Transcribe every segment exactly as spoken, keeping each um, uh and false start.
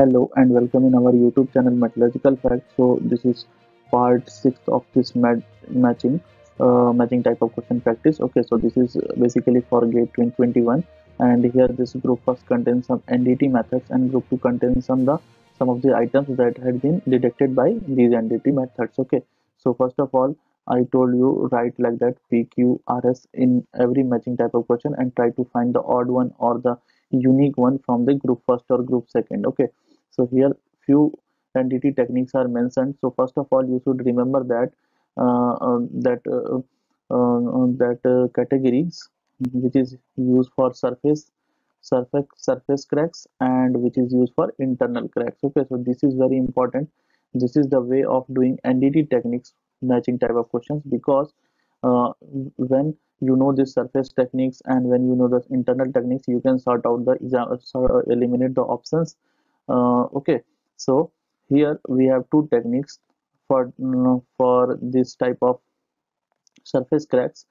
Hello and welcome in our YouTube channel Metallurgical Facts. So this is part six of this mat matching uh, matching type of question practice. Okay, so this is basically for GATE twenty twenty-one, and here this group first contains some N D T methods and group two contains some the some of the items that had been detected by these N D T methods. Okay, so first of all, I told you write like that P Q R S in every matching type of question and try to find the odd one or the unique one from the group first or group second. Okay. So here few N D T techniques are mentioned. So first of all, you should remember that uh, uh, that uh, uh, that uh, categories which is used for surface surface surface cracks and which is used for internal cracks. Okay, so this is very important. This is the way of doing N D T techniques matching type of questions, because uh, when you know the surface techniques and when you know the internal techniques, you can sort out the uh, eliminate the options. Uh, okay, so here we have two techniques for you know, for this type of surface cracks: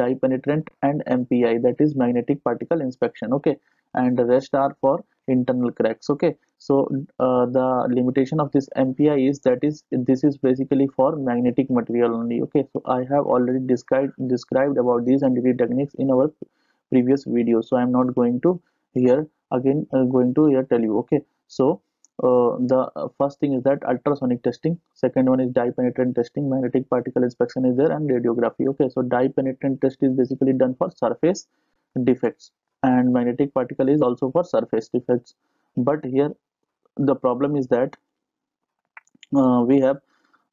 dye penetrant and M P I, that is magnetic particle inspection. Okay, and the rest are for internal cracks. Okay, so uh, the limitation of this M P I is that is this is basically for magnetic material only. Okay, so I have already described described about these N D T techniques in our previous video, so I am not going to here again uh, going to here tell you. Okay. So uh, the first thing is that ultrasonic testing, second one is dye penetrant testing, magnetic particle inspection is there, and radiography. Okay, so dye penetrant test is basically done for surface defects and magnetic particle is also for surface defects, but here the problem is that uh, we have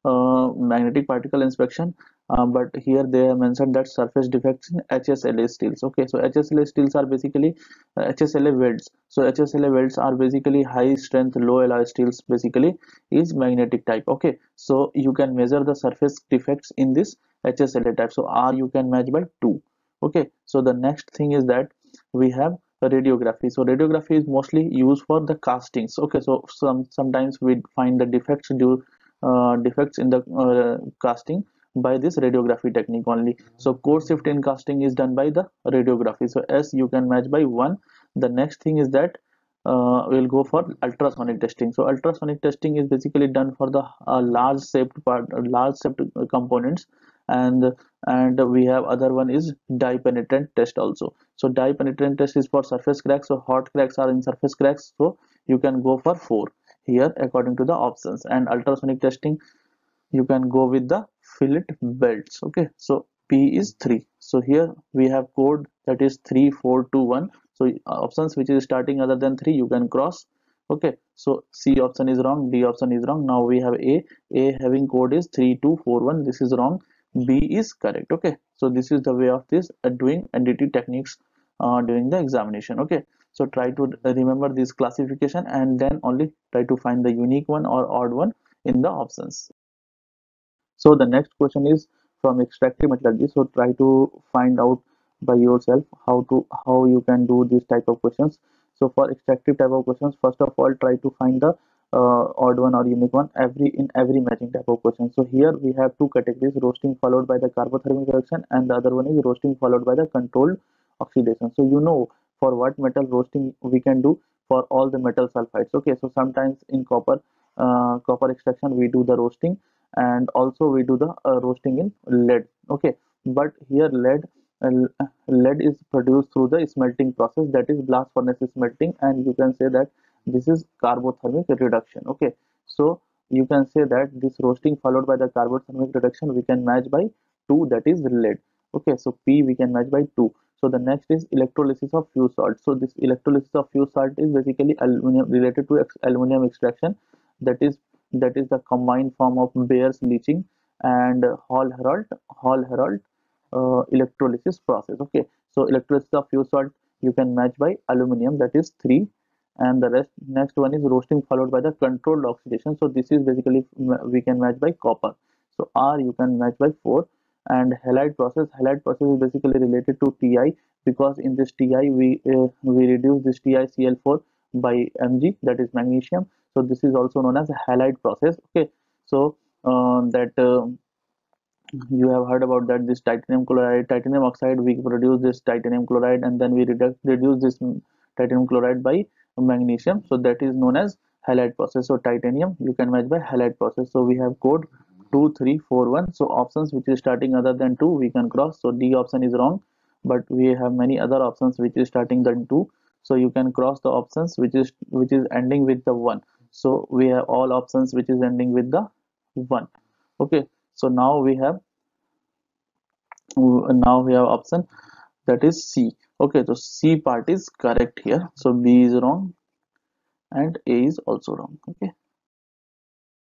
uh, magnetic particle inspection, uh, but here they have mentioned that surface defects in H S L A steels. Okay, so H S L A steels are basically uh, H S L A welds. So H S L A welds are basically high strength low alloy steels, basically is magnetic type. Okay, so you can measure the surface defects in this H S L A type, so R you can match by two. Okay, so the next thing is that we have radiography. So radiography is mostly used for the castings. Okay, so some sometimes we find the defects due uh, defects in the uh, casting by this radiography technique only. So core shift in casting is done by the radiography, so S you can match by one. The next thing is that uh, we'll go for ultrasonic testing. So ultrasonic testing is basically done for the uh, large shaped part large shaped components, and and we have other one is dye penetrant test also. So dye penetrant test is for surface cracks, so hot cracks are in surface cracks, so you can go for four here according to the options. And ultrasonic testing you can go with the fillet belts. Okay, so P is three. So here we have code that is three four two one, so options which is starting other than three you can cross. Okay, so C option is wrong, D option is wrong. Now we have A. A having code is three two four one, this is wrong. B is correct. Okay, so this is the way of this uh, doing N D T techniques uh, during the examination. Okay, so try to remember this classification and then only try to find the unique one or odd one in the options. So the next question is from extractive metallurgy, so try to find out by yourself how to how you can do this type of questions. So for extractive type of questions, first of all try to find the Uh, odd one or unique one every in every matching type of question. So here we have two categories: roasting followed by the carbothermic reaction, and the other one is roasting followed by the controlled oxidation. So you know for what metal roasting we can do for all the metal sulfides. Okay, so sometimes in copper uh, copper extraction we do the roasting, and also we do the uh, roasting in lead. Okay, but here lead uh, lead is produced through the smelting process, that is blast furnace smelting, and you can say that this is carbothermic reduction. Okay, so you can say that this roasting followed by the carbothermic reduction we can match by two, that is lead. Okay, so P we can match by two. So the next is electrolysis of few salt. So this electrolysis of few salt is basically aluminum, related to aluminum extraction, that is that is the combined form of Bayer's leaching and Hall-Héroult Hall-Héroult uh, electrolysis process. Okay, so electrolysis of few salt you can match by aluminum, that is three. And the rest next one is roasting followed by the controlled oxidation, so this is basically we can match by copper, so R you can match by four. And halide process halide process is basically related to T I, because in this T I we uh, we reduce this T I C l four by Mg, that is magnesium, so this is also known as halide process. Okay, so uh, that uh, you have heard about that this titanium chloride titanium oxide, we produce this titanium chloride and then we reduce reduce this titanium chloride by magnesium, so that is known as halide process. So titanium you can match by halide process. So we have code two three four one. So options which is starting other than two we can cross. So D option is wrong, but we have many other options which is starting than two. So you can cross the options which is which is ending with the one. So we have all options which is ending with the one. Okay, so now we have now we have option that is C. Okay, so C part is correct here. So B is wrong and A is also wrong. Okay,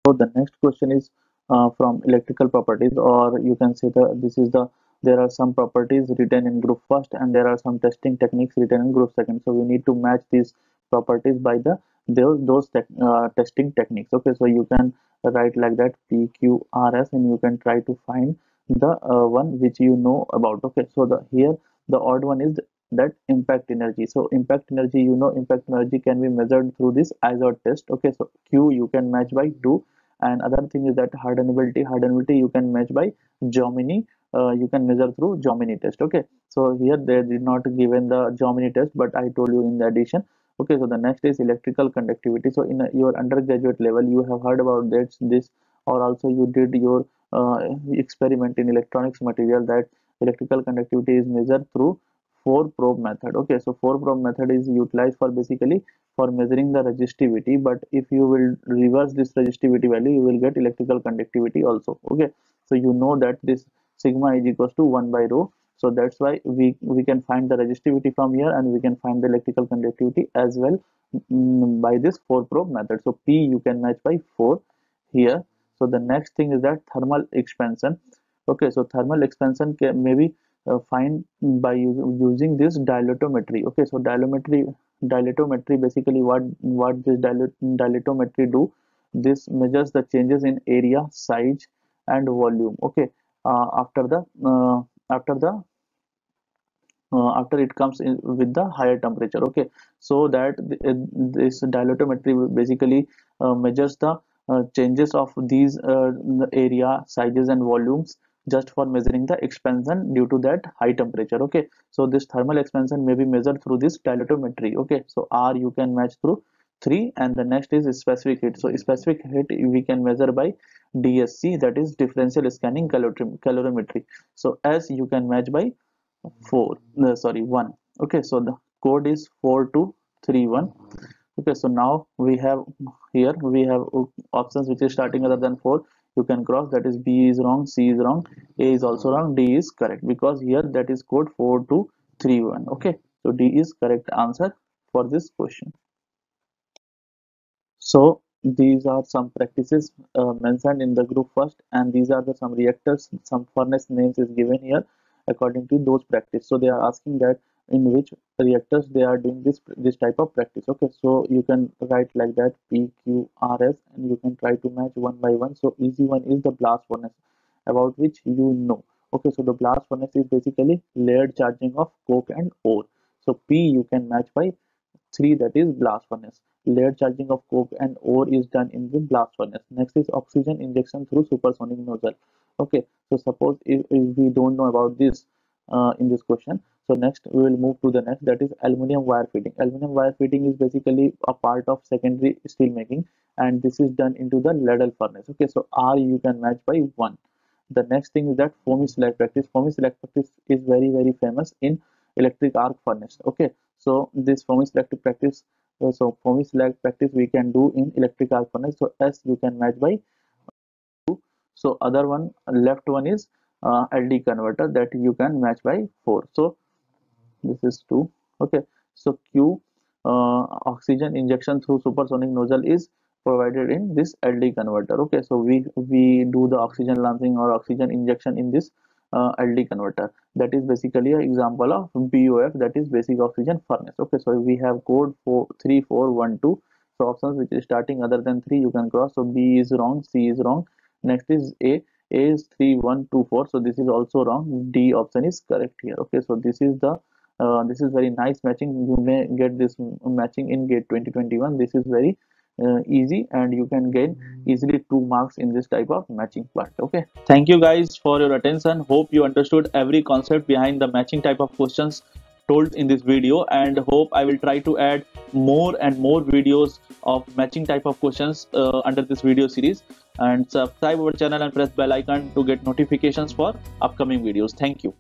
so the next question is uh, from electrical properties, or you can say that this is the there are some properties written in group first and there are some testing techniques written in group second. So we need to match these properties by the those, those te uh, testing techniques. Okay, so you can write like that P Q R S and you can try to find the uh, one which you know about. Okay, so the here the odd one is that impact energy. So impact energy, you know, impact energy can be measured through this Izod test. Okay, so Q you can match by two, and other thing is that hardenability hardenability you can match by Jominy. Uh, you can measure through Jominy test. Okay, so here they did not given the Jominy test, but I told you in the addition. Okay, so the next is electrical conductivity. So in a, your undergraduate level you have heard about this this or also you did your uh, experiment in electronics material that electrical conductivity is measured through four probe method. Okay, so four probe method is utilized for basically for measuring the resistivity, but if you will reverse this resistivity value you will get electrical conductivity also. Okay, so you know that this sigma is equals to one by rho. So that's why we we can find the resistivity from here and we can find the electrical conductivity as well mm, by this four probe method. So P you can match by four here. So the next thing is that thermal expansion. Okay, so thermal expansion can maybe uh, find by using, using this dilatometry. Okay, so dilatometry dilatometry basically what what this dilat, dilatometry do, this measures the changes in area, size and volume. Okay, Uh, after the uh, after the uh, after it comes in with the higher temperature. Okay, so that th this dilatometry basically uh, measures the uh, changes of these uh, area, sizes and volumes just for measuring the expansion due to that high temperature. Okay, so this thermal expansion may be measured through this dilatometry. Okay, so R you can match through three, and the next is specific heat. So specific heat we can measure by D S C, that is differential scanning calorimetry. So S you can match by four uh, sorry one. Okay, so the code is four two three one. Okay, so now we have here we have options which is starting other than four you can cross, that is B is wrong, C is wrong, A is also wrong, D is correct because here that is code four two three one. Okay, so D is correct answer for this question. So these are some practices uh, mentioned in the group first, and these are the some reactors, some furnace names is given here according to those practice. So they are asking that in which reactors they are doing this this type of practice. Okay, so you can write like that P Q R S and you can try to match one by one. So easy one is the blast furnace, about which you know. Okay, so the blast furnace is basically layered charging of coke and ore. So P you can match by three, that is blast furnace. Layered charging of coke and ore is done in the blast furnace. Next is oxygen injection through supersonic nozzle. Okay, so suppose if, if we don't know about this uh, in this question, so next we will move to the next, that is aluminum wire feeding. Aluminum wire feeding is basically a part of secondary steel making, and this is done into the ladle furnace. Okay, so R you can match by one. The next thing is that foamy slag practice. Foamy slag practice is very very famous in electric arc furnace. Okay, so this foamy slag practice So, foamy slag practice we can do in electric arc furnace. So, S you can match by two. So, other one, left one is uh, L D converter, that you can match by four. So, this is two. Okay. So, Q uh, oxygen injection through supersonic nozzle is provided in this L D converter. Okay. So, we, we do the oxygen lancing or oxygen injection in this Uh, L D converter. That is basically an example of B O F, that is basic oxygen furnace. Okay, so we have code four three four one two. So options which is starting other than three you can cross. So B is wrong, C is wrong. Next is A. A is three one two four. So this is also wrong. D option is correct here. Okay, so this is the uh, this is very nice matching. You may get this matching in GATE twenty twenty-one. This is very Uh, easy, and you can gain easily two marks in this type of matching part. Okay, thank you guys for your attention. Hope you understood every concept behind the matching type of questions. told in this video, and hope I will try to add more and more videos of matching type of questions uh, under this video series. And subscribe our channel and press bell icon to get notifications for upcoming videos. Thank you.